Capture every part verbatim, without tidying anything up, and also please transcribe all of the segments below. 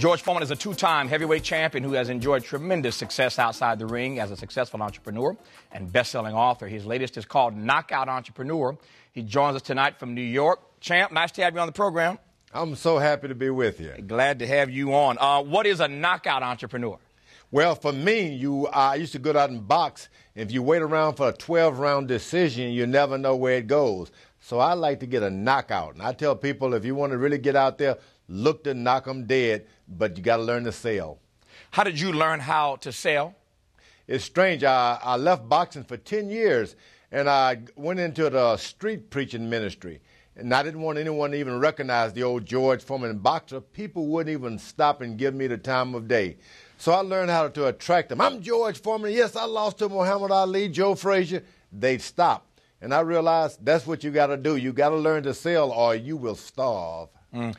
George Foreman is a two-time heavyweight champion who has enjoyed tremendous success outside the ring as a successful entrepreneur and best-selling author. His latest is called Knockout Entrepreneur. He joins us tonight from New York. Champ, nice to have you on the program. I'm so happy to be with you. Glad to have you on. Uh, what is a knockout entrepreneur? Well, for me, you, uh, I used to go out and box. If you wait around for a twelve round decision, you never know where it goes. So I like to get a knockout. And I tell people, if you want to really get out there, look to knock them dead, but you got to learn to sell. How did you learn how to sell? It's strange. I, I left boxing for ten years, and I went into the street preaching ministry. And I didn't want anyone to even recognize the old George Foreman boxer. People wouldn't even stop and give me the time of day. So I learned how to attract them. I'm George Foreman. Yes, I lost to Muhammad Ali, Joe Frazier. They'd stop. And I realized that's what you got to do. You got to learn to sell or you will starve. Mm.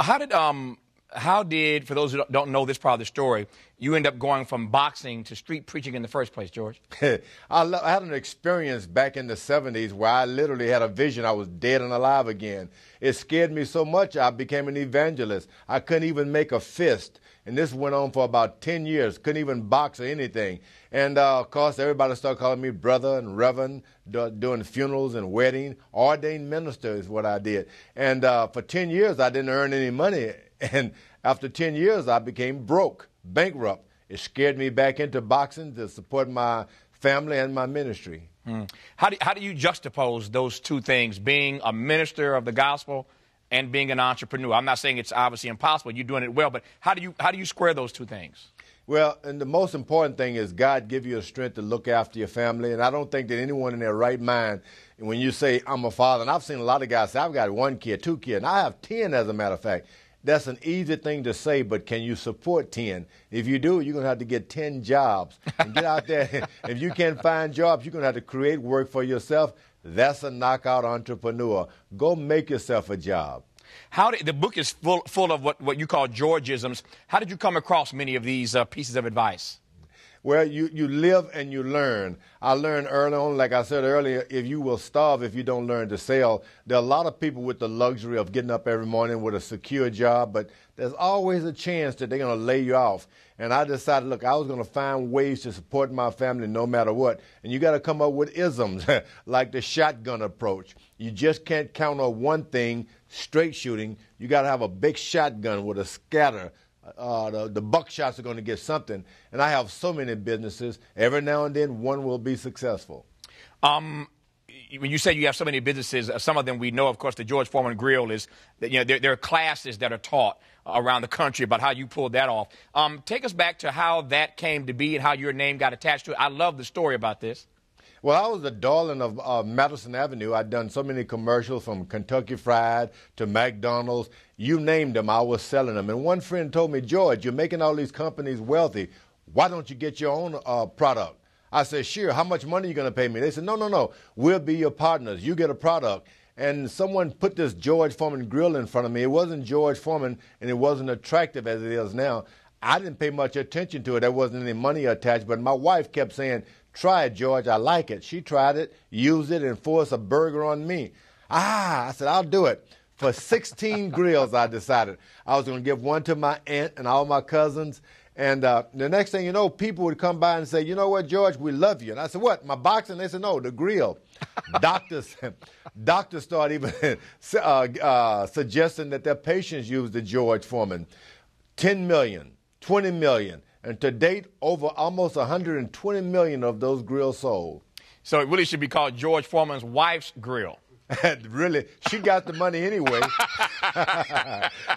How did, um, how did, for those who don't know this part of the story, you end up going from boxing to street preaching in the first place, George? I, I had an experience back in the seventies where I literally had a vision I was dead and alive again. It scared me so much I became an evangelist. I couldn't even make a fist. And this went on for about ten years. Couldn't even box or anything. And, uh, of course, everybody started calling me brother and reverend, do, doing funerals and weddings. Ordained minister is what I did. And uh, for ten years, I didn't earn any money. And after ten years, I became broke, bankrupt. It scared me back into boxing to support my family and my ministry. Hmm. How do, how do you juxtapose those two things, being a minister of the gospel and being an entrepreneur? I'm not saying it's obviously impossible. You're doing it well, but how do you how do you square those two things? Well, and the most important thing is God give you a strength to look after your family. And I don't think that anyone in their right mind, when you say, I'm a father, and I've seen a lot of guys say, I've got one kid, two kids, and I have ten, as a matter of fact. That's an easy thing to say, but can you support ten? If you do, you're going to have to get ten jobs. And get out there. If you can't find jobs, you're going to have to create work for yourself. That's a knockout entrepreneur. Go make yourself a job. How did, the book is full, full of what, what you call Georgisms. How did you come across many of these uh, pieces of advice? Well, you, you live and you learn. I learned early on, like I said earlier, if you will starve if you don't learn to sell. There are a lot of people with the luxury of getting up every morning with a secure job, but there's always a chance that they're going to lay you off. And I decided, look, I was going to find ways to support my family no matter what. And you got to come up with isms, like the shotgun approach. You just can't count on one thing, straight shooting. You got to have a big shotgun with a scatter. Uh, the, the buckshots are going to get something. And I have so many businesses. Every now and then, one will be successful. Um, when you say you have so many businesses, some of them we know, of course, the George Foreman Grill is, you know, there, there are classes that are taught around the country about how you pulled that off. Um, take us back to how that came to be and how your name got attached to it. I love the story about this. Well, I was the darling of uh, Madison Avenue. I'd done so many commercials from Kentucky Fried to McDonald's. You named them, I was selling them. And one friend told me, George, you're making all these companies wealthy. Why don't you get your own uh, product? I said, sure, how much money are you going to pay me? They said, no, no, no, we'll be your partners. You get a product. And someone put this George Foreman grill in front of me. It wasn't George Foreman, and it wasn't attractive as it is now. I didn't pay much attention to it. There wasn't any money attached, but my wife kept saying, try it, George. I like it. She tried it, used it, and forced a burger on me. Ah, I said, I'll do it. For sixteen grills, I decided. I was going to give one to my aunt and all my cousins. And uh, the next thing you know, people would come by and say, you know what, George, we love you. And I said, what, my boxing? They said, no, the grill. doctors doctors start even uh, uh, suggesting that their patients use the George Foreman. ten million, twenty million. And to date, over almost one hundred twenty million of those grills sold. So it really should be called George Foreman's wife's grill. Really, she got the money anyway.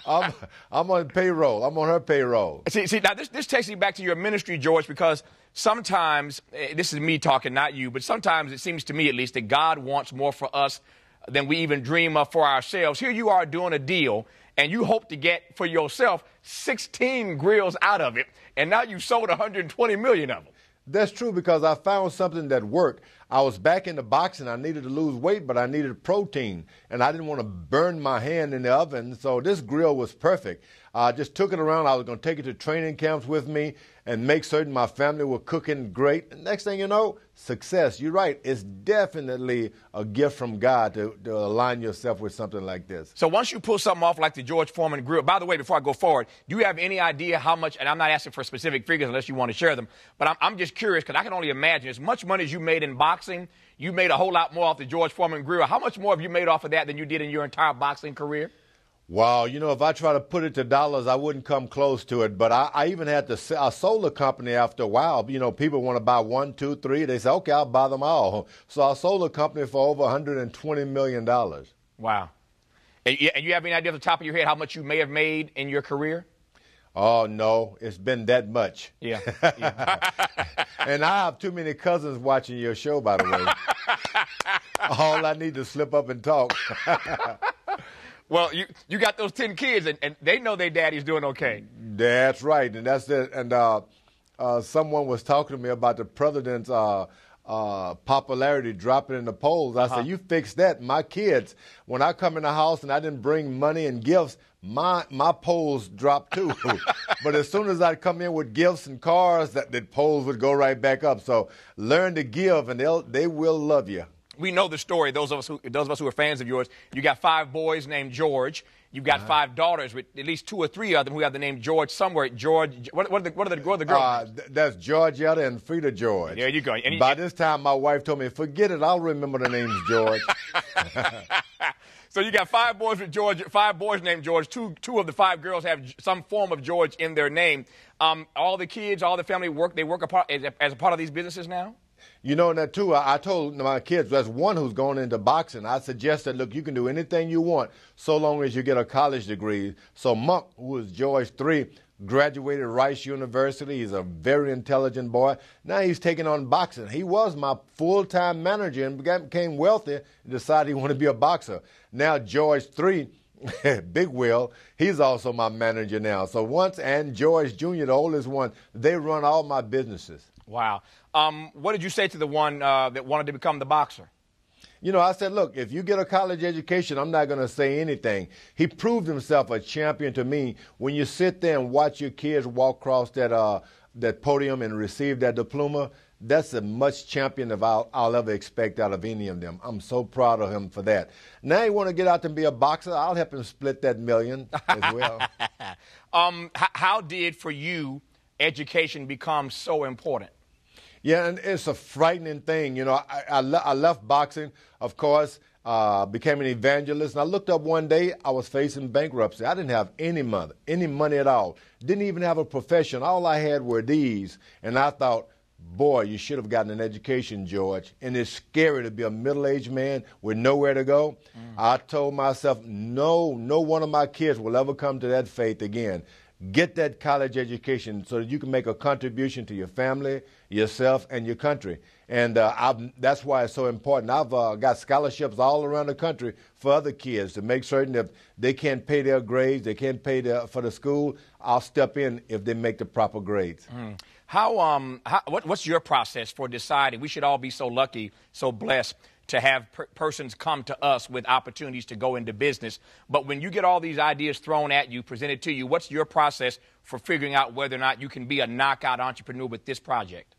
I'm, I'm on payroll. I'm on her payroll. See, see now this, this takes me back to your ministry, George, because sometimes, this is me talking, not you, but sometimes it seems to me at least that God wants more for us than we even dream of for ourselves. Here you are doing a deal, and you hope to get for yourself sixteen grills out of it, and now you've sold one hundred twenty million of them. That's true, because I found something that worked. I was back into boxing. I needed to lose weight, but I needed protein, and I didn't want to burn my hand in the oven, so this grill was perfect. I just took it around. I was going to take it to training camps with me, and make certain my family were cooking great. Next thing you know, success. You're right. It's definitely a gift from God to, to align yourself with something like this. So once you pull something off like the George Foreman grill, by the way, before I go forward, do you have any idea how much, and I'm not asking for specific figures unless you want to share them, but I'm, I'm just curious because I can only imagine as much money as you made in boxing, you made a whole lot more off the George Foreman grill. How much more have you made off of that than you did in your entire boxing career? Wow, you know, if I try to put it to dollars, I wouldn't come close to it. But I, I even had to sell, I sold the company after a while. You know, people want to buy one, two, three. They say, okay, I'll buy them all. So I sold the company for over one hundred twenty million dollars. Wow. And you have any idea off the top of your head how much you may have made in your career? Oh, no, it's been that much. Yeah. yeah. And I have too many cousins watching your show, by the way. All I need is slip up and talk. Well, you, you got those ten kids, and, and they know their daddy's doing okay. That's right, and that's it. And uh, uh, someone was talking to me about the president's uh, uh, popularity dropping in the polls. I uh-huh. said, you fix that. My kids, when I come in the house and I didn't bring money and gifts, my my polls dropped too. But as soon as I'd come in with gifts and cars, that the polls would go right back up. So learn to give, and they'll they will love you. We know the story. Those of us who, those of us who are fans of yours, you got five boys named George. You've got uh-huh. five daughters with at least two or three of them who have the name George somewhere. George, what, what are the what are the, what are the girls? Uh, th that's Georgetta and Frida George. There you go. And by you, this time, my wife told me, "Forget it. I'll remember the names George." So you got five boys with George, five boys named George. Two two of the five girls have some form of George in their name. Um, all the kids, all the family work. They work apart, as, as a part of these businesses now. You know, and that too, I, I told my kids, there's one who's going into boxing. I suggested, look, you can do anything you want so long as you get a college degree. So Monk, who was George the third, graduated Rice University. He's a very intelligent boy. Now he's taking on boxing. He was my full-time manager and became wealthy and decided he wanted to be a boxer. Now George the third, Big Will, he's also my manager now. So once and George Junior, the oldest one, they run all my businesses. Wow. Um, what did you say to the one uh, that wanted to become the boxer? You know, I said, look, if you get a college education, I'm not going to say anything. He proved himself a champion to me. When you sit there and watch your kids walk across that, uh, that podium and receive that diploma, that's as much champion of I'll, I'll ever expect out of any of them. I'm so proud of him for that. Now he want to get out and be a boxer. I'll help him split that million as well. um, how did, for you, education become so important? Yeah, and it's a frightening thing. You know, I, I, le I left boxing, of course, uh, became an evangelist. And I looked up one day, I was facing bankruptcy. I didn't have any money, any money at all. Didn't even have a profession. All I had were these. And I thought, boy, you should have gotten an education, George. And it's scary to be a middle-aged man with nowhere to go. Mm. I told myself, no, no one of my kids will ever come to that faith again. Get that college education so that you can make a contribution to your family, yourself, and your country. And uh, I've, that's why it's so important. I've uh, got scholarships all around the country for other kids to make certain that if they can't pay their grades, they can't pay their, for the school, I'll step in if they make the proper grades. Mm. How, um, how, what, what's your process for deciding? We should all be so lucky, so blessed to have per persons come to us with opportunities to go into business. But when you get all these ideas thrown at you, presented to you, what's your process for figuring out whether or not you can be a knockout entrepreneur with this project?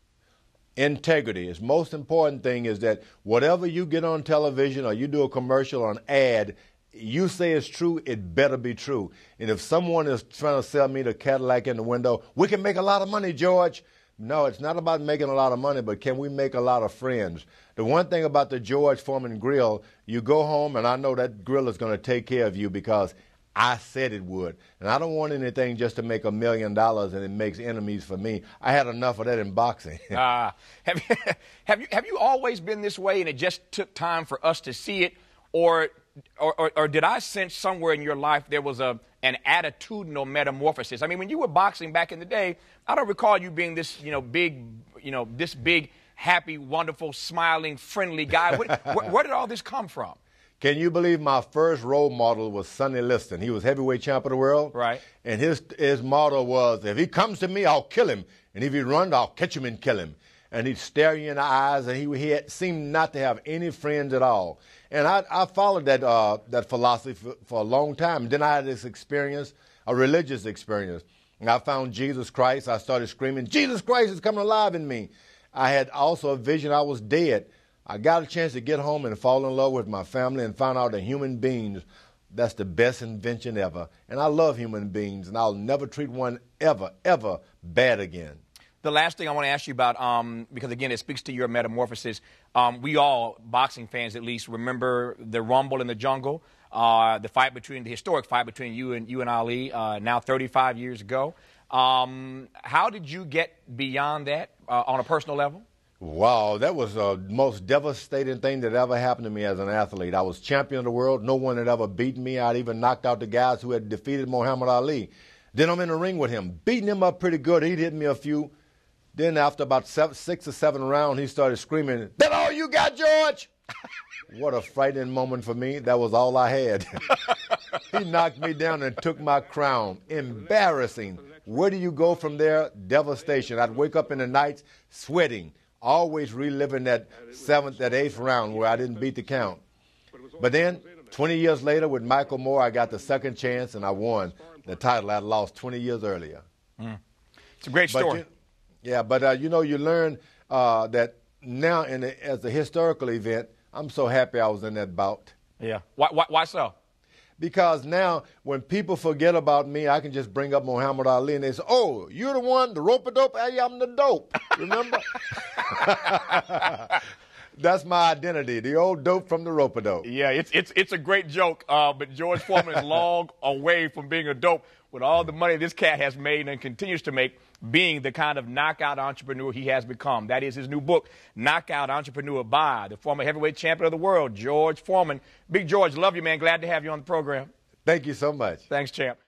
Integrity. His most important thing is that whatever you get on television or you do a commercial or an ad, you say it's true, it better be true. And if someone is trying to sell me the Cadillac in the window, we can make a lot of money, George. No, it's not about making a lot of money, but can we make a lot of friends? The one thing about the George Foreman grill, you go home, and I know that grill is going to take care of you because I said it would. And I don't want anything just to make a million dollars and it makes enemies for me. I had enough of that in boxing. uh, have, you, have, you, have you always been this way and it just took time for us to see it? Or, or, or, or did I sense somewhere in your life there was a... an attitudinal metamorphosis? I mean, when you were boxing back in the day, I don't recall you being this, you know, big, you know, this big, happy, wonderful, smiling, friendly guy. What, where, where did all this come from? Can you believe my first role model was Sonny Liston? He was heavyweight champ of the world. Right. And his, his motto was, if he comes to me, I'll kill him. And if he runs, I'll catch him and kill him. And he'd stare you in the eyes, and he, he had, seemed not to have any friends at all. And I, I followed that, uh, that philosophy for, for a long time. Then I had this experience, a religious experience. I found Jesus Christ. I started screaming, Jesus Christ is coming alive in me. I had also a vision I was dead. I got a chance to get home and fall in love with my family and find out that human beings, that's the best invention ever. And I love human beings, and I'll never treat one ever, ever bad again. The last thing I want to ask you about, um, because, again, it speaks to your metamorphosis. Um, we all, boxing fans at least, remember the Rumble in the Jungle, uh, the fight between, the historic fight between you and, you and Ali, uh, now thirty-five years ago. Um, how did you get beyond that uh, on a personal level? Wow, that was the most devastating thing that ever happened to me as an athlete. I was champion of the world. No one had ever beaten me. I'd even knocked out the guys who had defeated Muhammad Ali. Then I'm in the ring with him, beating him up pretty good. He'd hit me a few. Then after about seven, six or seven rounds, he started screaming, "That all you got, George?" What a frightening moment for me. That was all I had. He knocked me down and took my crown. Embarrassing. Where do you go from there? Devastation. I'd wake up in the nights sweating, always reliving that seventh, that eighth round where I didn't beat the count. But then, twenty years later, with Michael Moore, I got the second chance, and I won the title I'd lost twenty years earlier. Mm. It's a great story. Yeah, but, uh, you know, you learn uh, that now in the, as a historical event, I'm so happy I was in that bout. Yeah. Why, why, why so? Because now when people forget about me, I can just bring up Muhammad Ali and they say, "Oh, you're the one, the rope-a-dope, hey, I'm the dope." Remember? That's my identity, the old dope from the rope-a-dope. Yeah, it's, it's, it's a great joke, uh, but George Foreman is long away from being a dope with all the money this cat has made and continues to make, being the kind of knockout entrepreneur he has become. That is his new book, Knockout Entrepreneur, by the former heavyweight champion of the world, George Foreman. Big George, love you, man. Glad to have you on the program. Thank you so much. Thanks, champ.